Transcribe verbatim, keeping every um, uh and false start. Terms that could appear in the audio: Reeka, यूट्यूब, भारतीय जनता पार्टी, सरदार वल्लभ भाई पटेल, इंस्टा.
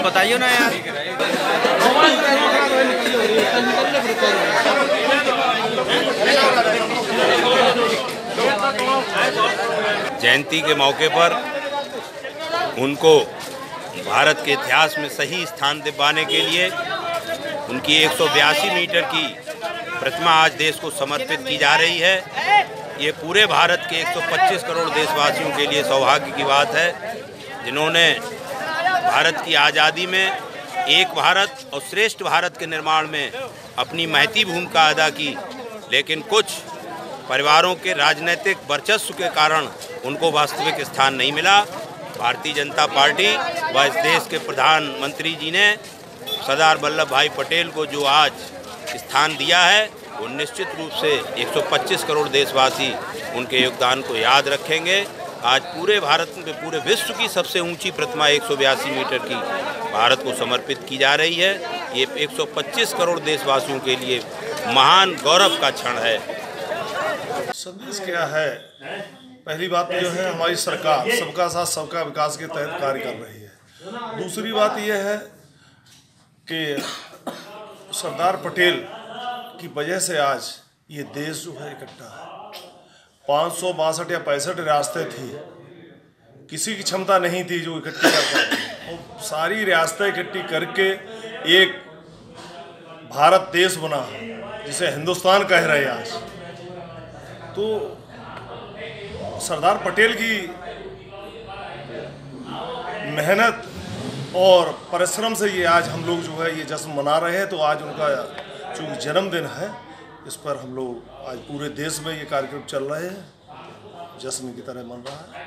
कुछ बताइए ना यार। जयंती के मौके पर उनको भारत के इतिहास में सही स्थान दिलवाने के लिए उनकी एक सौ बयासी मीटर की प्रतिमा आज देश को समर्पित की जा रही है। ये पूरे भारत के एक सौ पच्चीस करोड़ देशवासियों के लिए सौभाग्य की बात है, जिन्होंने भारत की आज़ादी में एक भारत और श्रेष्ठ भारत के निर्माण में अपनी महती भूमिका अदा की, लेकिन कुछ परिवारों के राजनीतिक वर्चस्व के कारण उनको वास्तविक स्थान नहीं मिला। भारतीय जनता पार्टी व इस देश के प्रधानमंत्री जी ने सरदार वल्लभ भाई पटेल को जो आज स्थान दिया है, वो निश्चित रूप से एक सौ पच्चीस करोड़ देशवासी उनके योगदान को याद रखेंगे। आज पूरे भारत में, पूरे विश्व की सबसे ऊंची प्रतिमा एक सौ बयासी मीटर की भारत को समर्पित की जा रही है। ये एक सौ पच्चीस करोड़ देशवासियों के लिए महान गौरव का क्षण है। संदेश क्या है? पहली बात जो है, हमारी सरकार सबका साथ सबका विकास के तहत कार्य कर रही है। दूसरी बात यह है कि सरदार पटेल की वजह से आज ये देश जो है इकट्ठा है। पाँच सौ बासठ या पैंसठ रियासतें थी, किसी की क्षमता नहीं थी जो इकट्ठी कर पाए, और सारी रियासतें इकट्ठी करके एक भारत देश बना जिसे हिंदुस्तान कह रहे हैं आज। तो सरदार पटेल की मेहनत और परिश्रम से ये आज हम लोग जो है ये जश्न मना रहे हैं। तो आज उनका जो जन्मदिन है, इस पर हम लोग आज पूरे देश में ये कार्यक्रम चल रहे हैं, जश्न की तरह मन रहा है।